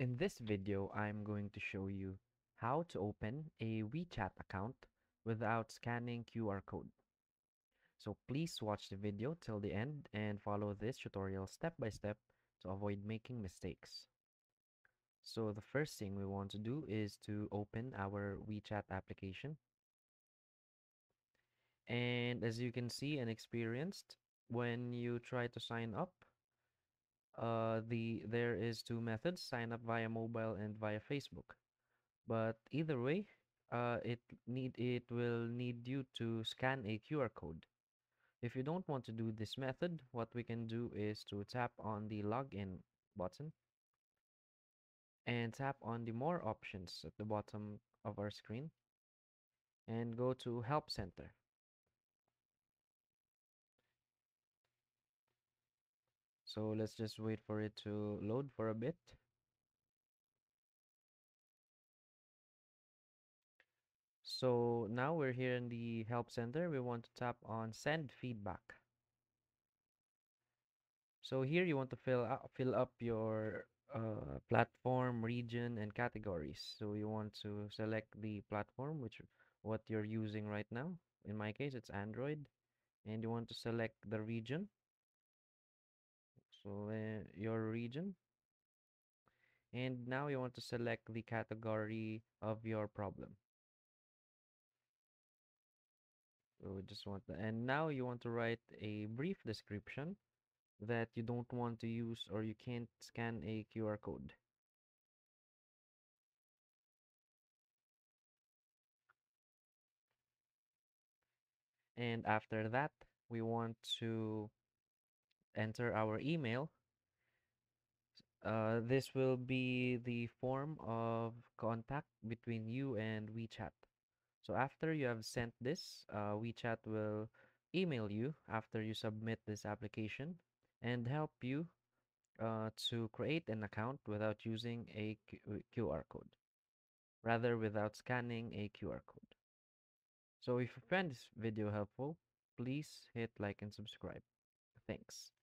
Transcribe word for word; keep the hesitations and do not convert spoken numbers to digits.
In this video, I'm going to show you how to open a WeChat account without scanning Q R code. So please watch the video till the end and follow this tutorial step by step to avoid making mistakes. So the first thing we want to do is to open our WeChat application. And as you can see and experienced, when you try to sign up, Uh, the there is two methods: sign up via mobile and via Facebook. But either way, uh, it need it will need you to scan a Q R code. If you don't want to do this method, what we can do is to tap on the login button and tap on the more options at the bottom of our screen and go to Help Center. So let's just wait for it to load for a bit. So now we're here in the Help Center. We want to tap on Send Feedback. So here you want to fill up, fill up your uh, platform, region, and categories. So you want to select the platform, which what you're using right now. In my case, it's Android. And you want to select the region. So uh, your region, and now you want to select the category of your problem. So we just want that, and now you want to write a brief description that you don't want to use or you can't scan a Q R code. And after that, we want to enter our email. Uh, this will be the form of contact between you and WeChat. So after you have sent this, uh, WeChat will email you after you submit this application and help you uh, to create an account without using a Q R code, rather without scanning a Q R code. So if you find this video helpful, please hit like and subscribe. Thanks.